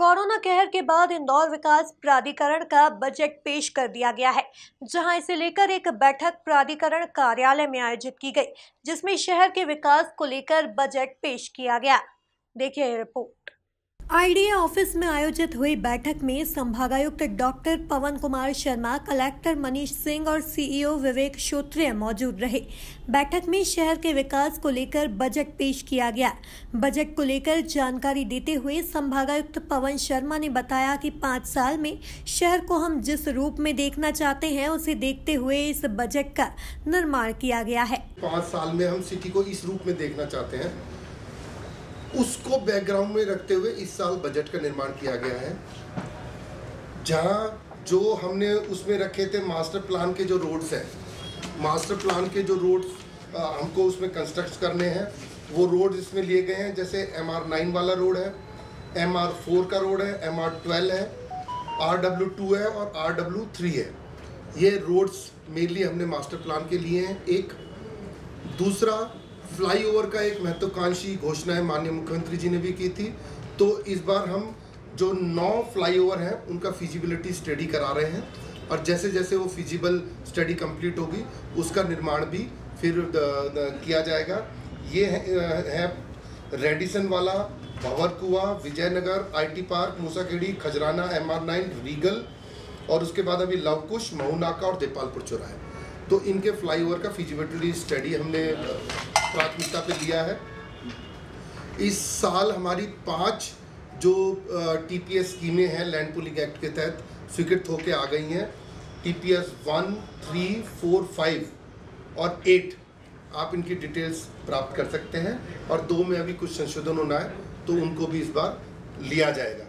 Corona कहर के बाद इंदौर विकास प्राधिकरण का बजट पेश कर दिया गया है, जहां इसे लेकर एक बैठक प्राधिकरण कार्यालय में आयोजित की गई, जिसमें शहर के विकास को लेकर बजट पेश किया गया। देखिए रिपोर्ट। आईडीए ऑफिस में आयोजित हुई बैठक में संभागायुक्त डॉक्टर पवन कुमार शर्मा, कलेक्टर मनीष सिंह और सीईओ विवेक शोत्रिया मौजूद रहे। बैठक में शहर के विकास को लेकर बजट पेश किया गया। बजट को लेकर जानकारी देते हुए संभागायुक्त पवन शर्मा ने बताया कि 5 साल में शहर को हम जिस रूप में देखना चाहते हैं, उसे देखते हुए इस बजट का निर्माण किया गया है। 5 साल में हम सिटी को इस रूप में देखना चाहते हैं, उसको बैकग्राउंड में रखते हुए इस साल बजट का निर्माण किया गया है, जहां जो हमने उसमें रखे थे मास्टर प्लान के जो रोड्स हैं, मास्टर प्लान के जो रोड्स हमको उसमें कंस्ट्रक्ट करने हैं, वो रोड इसमें लिए गए हैं। जैसे MR9 वाला रोड है, MR4 का रोड है, MR12 है, RW2 है और RW3 है। ये रोड्स मेनली हमने मास्टर प्लान के लिए हैं। एक दूसरा फ्लाईओवर का एक महत्वाकांक्षी घोषणाएं माननीय मुख्यमंत्री जी ने भी की थी, तो इस बार हम जो 9 फ्लाईओवर हैं उनका फिजिबिलिटी स्टडी करा रहे हैं और जैसे जैसे वो फिजिबल स्टडी कंप्लीट होगी उसका निर्माण भी फिर किया जाएगा। ये है रेडिसन वाला, Bhawarkua, Vijaynagar, IT park, Musakhedi, Khajrana, MR9, Regal और उसके बाद अभी लवकुश, महनाका और देपालपुरचौरा है। तो इनके फ्लाईओवर का फिजिबिलिटी स्टडी हमने प्राथमिकता पे लिया है। इस साल हमारी 5 जो TPS स्कीमें हैं लैंड पूलिंग एक्ट के तहत स्वीकृत होके आ गई हैं। TPS 1, 3, 4, 5 और 8 आप इनकी डिटेल्स प्राप्त कर सकते हैं और 2 में अभी कुछ संशोधन होना है तो उनको भी इस बार लिया जाएगा।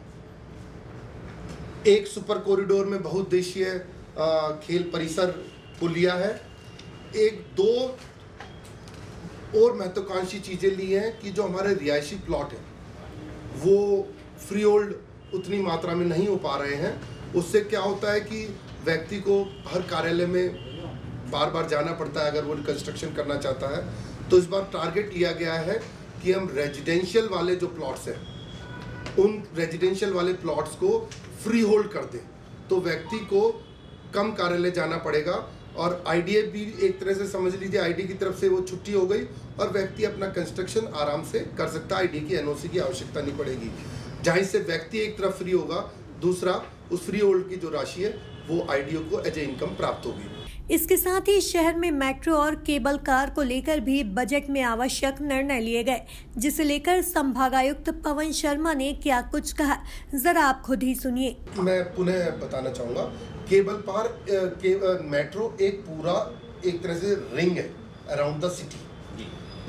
एक सुपर कॉरिडोर में बहुउद्देशीय खेल परिसर को लिया है। 1-2 और महत्वाकांक्षी चीज़ें ली हैं कि जो हमारे रिहायशी प्लॉट हैं वो फ्री होल्ड उतनी मात्रा में नहीं हो पा रहे हैं। उससे क्या होता है कि व्यक्ति को हर कार्यालय में बार-बार जाना पड़ता है अगर वो रिकन्स्ट्रक्शन करना चाहता है। तो इस बार टारगेट लिया गया है कि हम रेजिडेंशियल वाले जो प्लॉट्स हैं उन रेजिडेंशियल वाले प्लॉट्स को फ्री होल्ड कर दें, तो व्यक्ति को कम कार्यालय जाना पड़ेगा और आईडीए भी एक तरह से समझ लीजिए आईडी की तरफ से वो छुट्टी हो गई और व्यक्ति अपना कंस्ट्रक्शन आराम से कर सकता है। आईडी की एनओसी की आवश्यकता नहीं पड़ेगी, जहाँ इससे व्यक्ति एक तरफ फ्री होगा, दूसरा उस फ्री होल्ड की जो राशि है वो आईडीओ को एज ए इनकम प्राप्त होगी। इसके साथ ही शहर में मेट्रो और केबल कार को लेकर भी बजट में आवश्यक निर्णय लिए गए, जिसे लेकर संभागायुक्त पवन शर्मा ने क्या कुछ कहा, जरा आप खुद ही सुनिए। मैं पुनः बताना चाहूँगा, केबल पार मेट्रो एक पूरा एक तरह से रिंग है अराउंड द सिटी।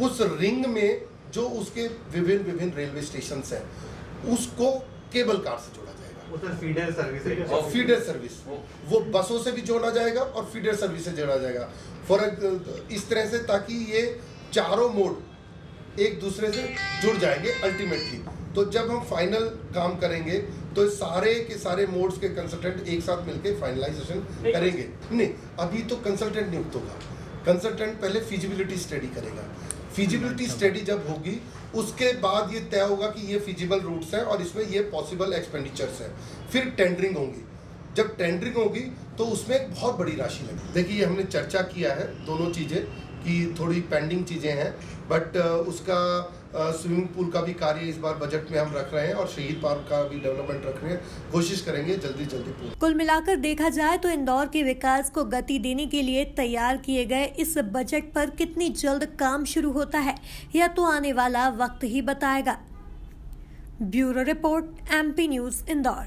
उस रिंग में जो उसके विभिन्न रेलवे स्टेशन हैं उसको केबल कार से जोड़ा जाएगा और फीडर सर्विस वो बसों से भी जोड़ा जाएगा और फीडर सर्विस से जोड़ा जाएगा इस तरह से, ताकि ये चारों मोड एक दूसरे से जुड़ जाएंगे अल्टीमेटली। तो जब हम फाइनल काम करेंगे तो सारे के सारे मोड्स के कंसल्टेंट एक साथ मिलकर फाइनलाइजेशन करेंगे। नहीं, अभी तो कंसल्टेंट नियुक्त होगा, कंसल्टेंट पहले फिजिबिलिटी स्टडी करेगा। फिजिबिलिटी स्टडी जब होगी उसके बाद ये तय होगा कि ये फिजिबल रूट्स हैं और इसमें ये पॉसिबल एक्सपेंडिचर्स हैं। फिर टेंडरिंग होगी, जब टेंडरिंग होगी तो उसमें एक बहुत बड़ी राशि लगी। देखिए, हमने चर्चा किया है दोनों चीज़ें कि थोड़ी पेंडिंग चीज़ें हैं, बट उसका स्विमिंग पूल का भी कार्य इस बार बजट में हम रख रहे हैं और शहीद पार्क का भी डेवलपमेंट रख रहे हैं, कोशिश करेंगे जल्दी। कुल मिलाकर देखा जाए तो इंदौर के विकास को गति देने के लिए तैयार किए गए इस बजट पर कितनी जल्द काम शुरू होता है यह तो आने वाला वक्त ही बताएगा। Bureau report, MP news, Indore.